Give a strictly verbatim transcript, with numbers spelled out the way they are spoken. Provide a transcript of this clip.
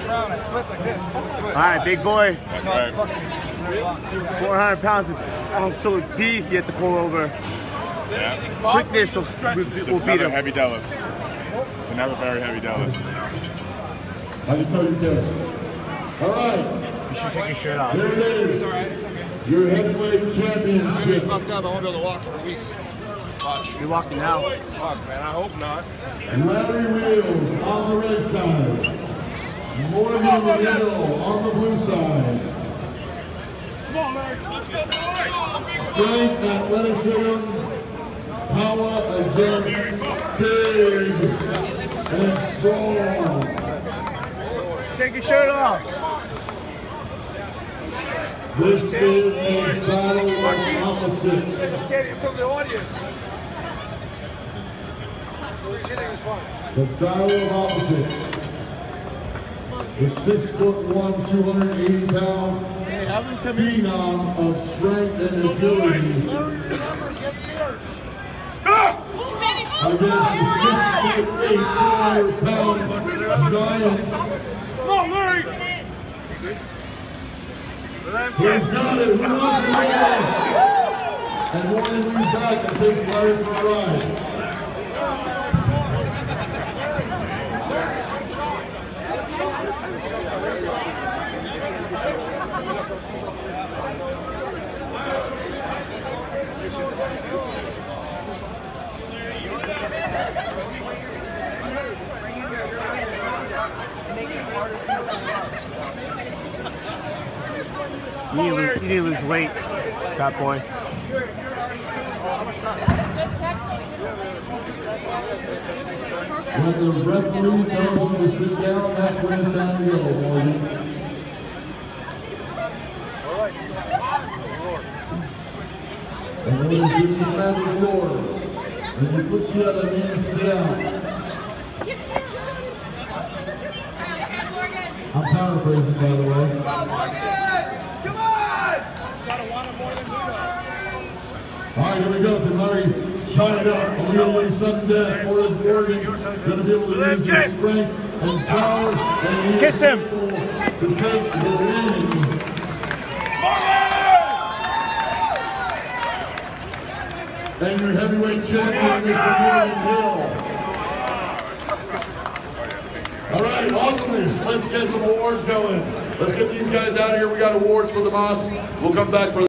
first round, I slipped like this. All right, big boy. That's right. four hundred pounds of absolute beef you have to pull over. Yeah. Quickness will, will, will beat him. Heavy deadlift. It's another very heavy deadlift. I can tell you this. All right. You should take your shirt off. There it is. It's all right. It's okay. Your heavyweight championship. I'm gonna be fucked up. I won't be able to walk for weeks. Watch. You're walking now. Fuck, man. I hope not. Larry Wheels on the red side. Morgan on, the middle on the blue side. Come on, Larry. Let's go, boys. Strength, athleticism, power against big and strong. Take your shirt off. This is a battle of opposites. From the audience. The battle of opposites. The six foot one, two hundred and eighty pound phenom of strength and agility against the six foot eight, two hundred pound giant. Come on, Larry. He's got it. Who wants to ride? And Morgan leaves back and takes Larry for a ride. You need, to, you need to lose weight, fat boy. When the referee tells him to sit down, that's when it's time to go, Morgan. And when you give you fast forward, when you put you out, that means sit down. I'm paraphrasing, by the way. All right, here we go. Then Larry shot it up. He's going to sudden death for his Morgan. Going to be able to use his strength and power. And he kiss him. To take the lead. Morgan! And your heavyweight champion, Mister Morgan Hill. All right, awesomeness. Let's get some awards going. Let's get these guys out of here. We got awards for the Moss. We'll come back for the